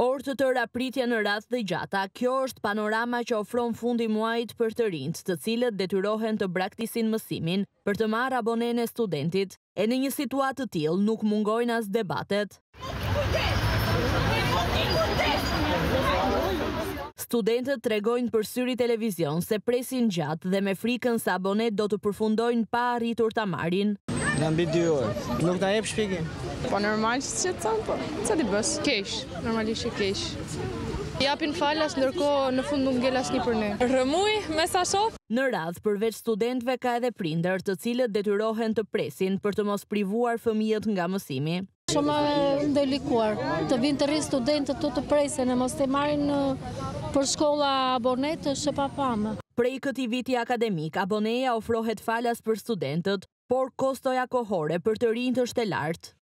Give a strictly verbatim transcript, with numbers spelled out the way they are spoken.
Orë të tëra pritja në rast dhe gjata, kjo është panorama që ofron fundi muajit për të rinjt, të cilët detyrohen të braktisin mësimin për të marrë abonen e studentit, e në një situatë të tillë nuk mungojnë as debatet. Studentët tregojnë për Syri Televizion se presin gjatë dhe me frikën se abonet do të përfundojnë pa arritur ta marrin. Na mbi dy orë. Nuk na jep shpjegim. Po normal që të thonë po. Çfarë bësh? Keq, normalisht e keq. Japin falas ndërkohë në fund nuk ngel asnjë për ne. Rëmuj me sa shoh. Në radhë përveç studentëve ka edhe prindër, të cilët detyrohen të presin për të mos privuar fëmijët nga mësimi. Shumë ndalikuar. Të vinë të rrinë studentët të të presin e mos të marrin për shkolla abonet është e papamë. Prej këtij viti akademik, aboneja ofrohet falas për studentët, por kostoja kohore për të rinjt është e lartë.